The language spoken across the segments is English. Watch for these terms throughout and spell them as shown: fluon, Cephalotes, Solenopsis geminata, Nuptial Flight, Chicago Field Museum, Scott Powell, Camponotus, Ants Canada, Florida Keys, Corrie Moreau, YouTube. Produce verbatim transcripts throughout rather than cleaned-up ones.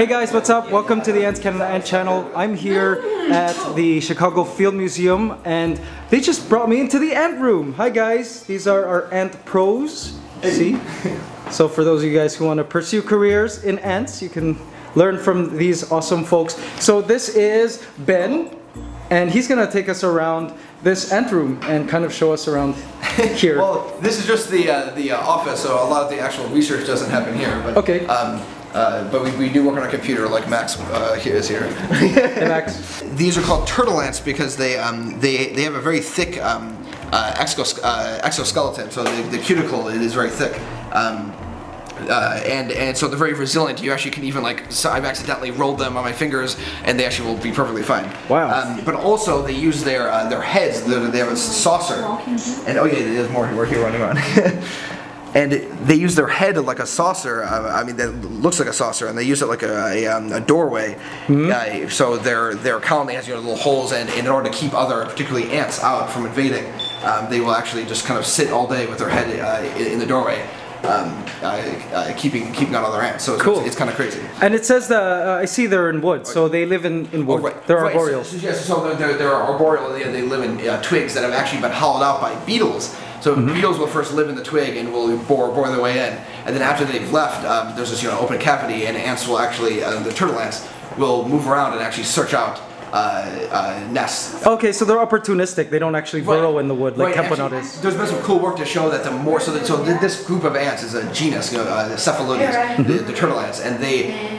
Hey guys, what's up? Welcome to the Ants Canada Ant Channel. I'm here at the Chicago Field Museum and they just brought me into the ant room. Hi guys, these are our ant pros. See? So for those of you guys who want to pursue careers in ants, you can learn from these awesome folks. So this is Ben and he's gonna take us around this ant room and kind of show us around here. Well, this is just the uh, the uh, office, so a lot of the actual research doesn't happen here. But, okay. Um, uh, but we, we do work on a computer, like Max uh, here is here. Hey, Max. These are called turtle ants because they um, they they have a very thick um, uh, exos uh, exoskeleton, so the, the cuticle is very thick. Um, Uh, and, and so they're very resilient. You actually can even, like, so I've accidentally rolled them on my fingers and they actually will be perfectly fine. Wow. Um, but also they use their uh, their heads. They're, they have a saucer. And oh yeah, there's more we're here running around. And they use their head like a saucer. Uh, I mean, that looks like a saucer, and they use it like a, a, um, a doorway. Mm-hmm. uh, so their their colony has, you know, little holes, and, and in order to keep other, particularly ants, out from invading, um, they will actually just kind of sit all day with their head uh, in, in the doorway. Um, uh, uh, keeping keeping out other ants, so it's, cool. it's, it's kind of crazy. And it says that uh, I see they're in wood, so they live in, in wood. Oh, right. They're right. arboreal. So, so, yes, so they're, they're arboreal. They, they live in uh, twigs that have actually been hollowed out by beetles. So mm-hmm. beetles will first live in the twig and will bore bore their way in, and then after they've left, um, there's this you know open cavity, and ants will actually uh, the turtle ants will move around and actually search out Uh, uh, nests. Okay, so they're opportunistic. They don't actually right. burrow in the wood like right. Camponotus. There's been some cool work to show that the more so that, so th this group of ants is a genus, you know, uh, Cephalotes, the, the turtle ants, and they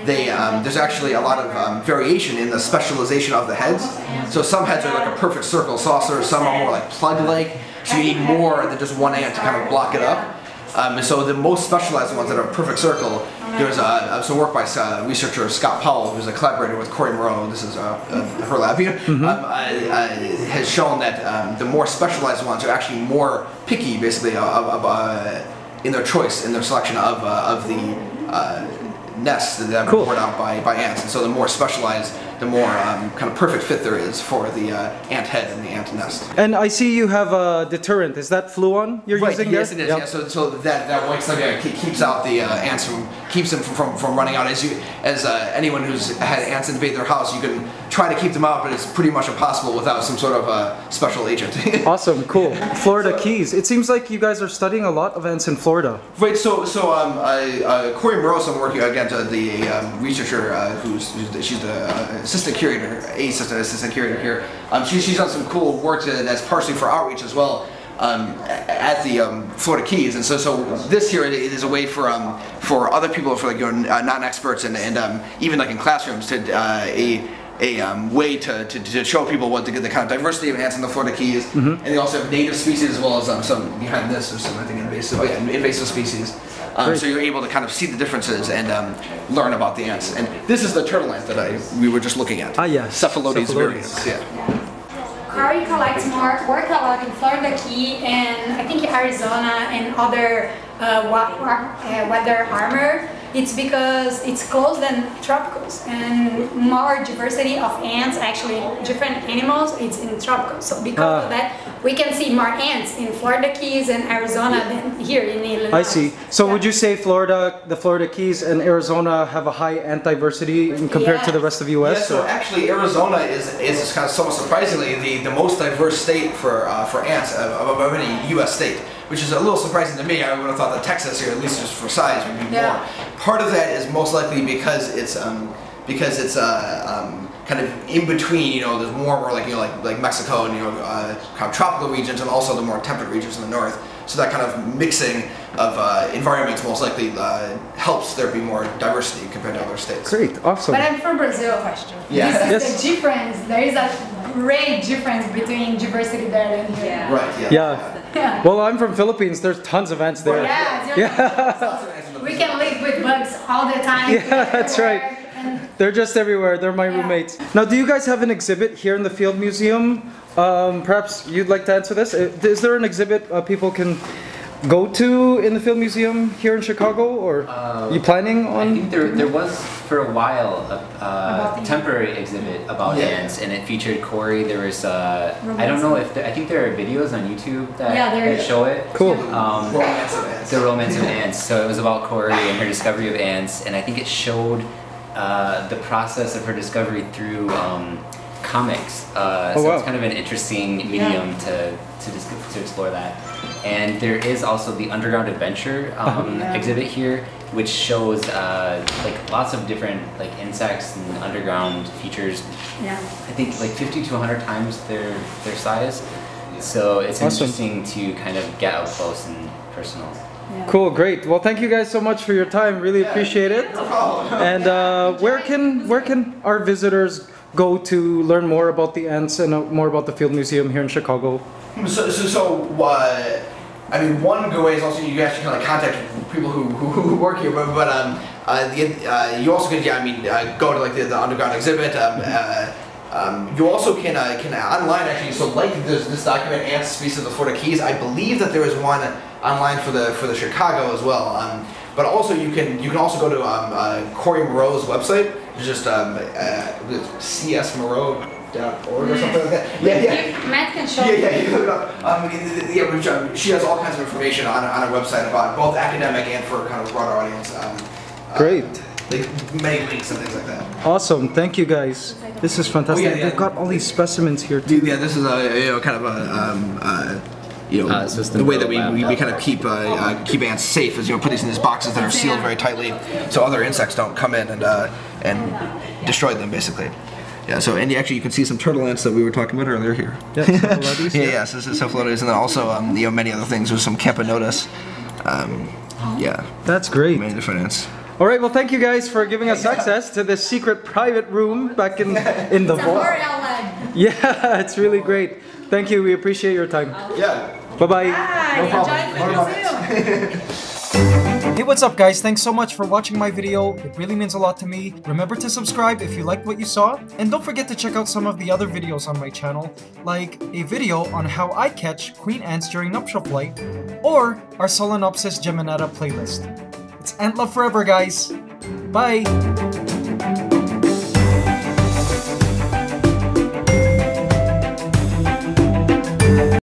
they um, there's actually a lot of um, variation in the specialization of the heads. So some heads are like a perfect circle saucer. Some are more like plug-like. So you need more than just one ant to kind of block it up. Um, and so the most specialized ones that are perfect circle, there's uh, some work by uh, researcher Scott Powell, who's a collaborator with Corrie Moreau, this is uh, uh, her lab here, mm-hmm. um, uh, uh, has shown that um, the more specialized ones are actually more picky, basically, uh, of, uh, in their choice, in their selection of, uh, of the uh, nests that have been poured out by, by ants. And so the more specialized, the more um, kind of perfect fit there is for the uh, ant head and the ant nest. And I see you have a deterrent. Is that fluon you're right, using? Yes, there? it is. Yep. Yeah, so, so that that white subject keeps out the uh, ants from keeps them from, from, from running out. As you as uh, anyone who's had ants invade their house, you can try to keep them out, but it's pretty much impossible without some sort of uh, special agent. Awesome, cool. Florida so, Keys. It seems like you guys are studying a lot of ants in Florida. Right. So so um, I, uh, Corrie Moreau, I'm working against uh, the um, researcher uh, who's, who's she's the uh, assistant curator, a assistant, assistant curator here. Um, she, she's done some cool work to, that's partially for outreach as well um, at the um, Florida Keys, and so so this here is a way for um, for other people, for like you know, uh, non-experts and and um, even like in classrooms to uh, a a um, way to, to to show people what to get the kind of diversity of ants in the Florida Keys, mm-hmm. and they also have native species as well as um, some behind this or some I think invasive oh, yeah, invasive species. Um, so you're able to kind of see the differences and um, learn about the ants. And this is the turtle ant that I we were just looking at. Ah, yes. Cephalotes geminata. Yeah. yeah. Corrie collects more work a lot in Florida Key and I think Arizona and other uh, wa wa uh, weather armor. It's because it's cold and tropicals, and more diversity of ants, actually different animals, it's in tropicals. So because uh, of that, we can see more ants in Florida Keys and Arizona than here in Illinois. I see. So yeah. Would you say Florida, the Florida Keys and Arizona have a high ant diversity compared yeah. to the rest of the U S? Yeah, so actually Arizona is, is kind of somewhat surprisingly the, the most diverse state for, uh, for ants of, of any U S state. Which is a little surprising to me. I would have thought that Texas here, at least just for size, would be yeah. more. Part of that is most likely because it's um, because it's uh, um, kind of in between. You know, there's warmer, like you know, like like Mexico and you know, uh, kind of tropical regions, and also the more temperate regions in the north. So that kind of mixing of uh, environments most likely uh, helps there be more diversity compared to other states. Great, awesome. But I'm from Brazil, question. Yeah. This yes. is the difference. There is a great difference between diversity there and here. Yeah. Right. Yeah. yeah. Yeah. Well, I'm from Philippines. There's tons of ants there. Yeah, yeah. We can live with bugs all the time. Yeah, that's right. They're just everywhere. They're my yeah. roommates. Now, do you guys have an exhibit here in the Field Museum? Um, perhaps you'd like to answer this. Is there an exhibit uh, people can go to in the Field Museum here in Chicago, or uh, are you planning on? I think there, there was for a while a, a temporary exhibit about yeah. ants, and it featured Corrie. There was uh, I don't know if there, I think there are videos on YouTube that, yeah, that show it. Cool. Um, romance of ants. The romance of ants. So it was about Corrie and her discovery of ants, and I think it showed uh, the process of her discovery through um, comics. Uh, oh, so wow. It's kind of an interesting medium yeah. to, to, to explore that. And there is also the Underground Adventure um, yeah. exhibit here, which shows uh, like lots of different like insects and underground features. Yeah. I think like fifty to a hundred times their their size. So it's awesome. Interesting to kind of get up close and personal. Yeah. Cool, great. Well, thank you guys so much for your time. Really yeah. appreciate it. No problem. And uh, where can where can our visitors go to learn more about the ants and uh, more about the Field Museum here in Chicago? So, so, so uh, I mean, one good way is also you actually can like contact people who, who, who work here, but, but um, uh, the, uh, you also could, yeah, I mean, uh, go to like the, the underground exhibit. Um, uh, um, you also can uh, can online actually. So, like this, this document, Ants Species of the Florida Keys. I believe that there is one online for the for the Chicago as well. Um, but also you can you can also go to um, uh, Corrie Moreau's website. It's just um, uh, C S Moreau dot org or something like that. Yeah, yeah. Matt can show. Yeah, yeah. You look it up. Um, yeah, which, um, she has all kinds of information on on her website about both academic and for kind of broader audience. Um, Great. Uh, like many links and things like that. Awesome. Thank you guys. This is fantastic. Oh, yeah, yeah. They've got all these specimens here too. Yeah, this is a you know kind of a. Um, uh, You know, uh, the way that we, we, we kind of keep uh, uh, keep ants safe is you know put these in these boxes that are sealed very tightly, so other insects don't come in and uh, and destroy them basically. Yeah. So and actually you can see some turtle ants that we were talking about earlier here. Yeah. Cephalotes, yeah. Yeah. So this is Cephalotes, and then also um, you know many other things. There's some Camponotus. Um, yeah. That's great. Many different ants. All right. Well, thank you guys for giving us access to this secret private room back in in the vault. Yeah. It's really great. Thank you. We appreciate your time. Yeah. Bye-bye. No hey, what's up guys? Thanks so much for watching my video. It really means a lot to me. Remember to subscribe if you liked what you saw. And don't forget to check out some of the other videos on my channel, like a video on how I catch queen ants during nuptial flight, or our Solenopsis geminata playlist. It's ant love forever, guys. Bye.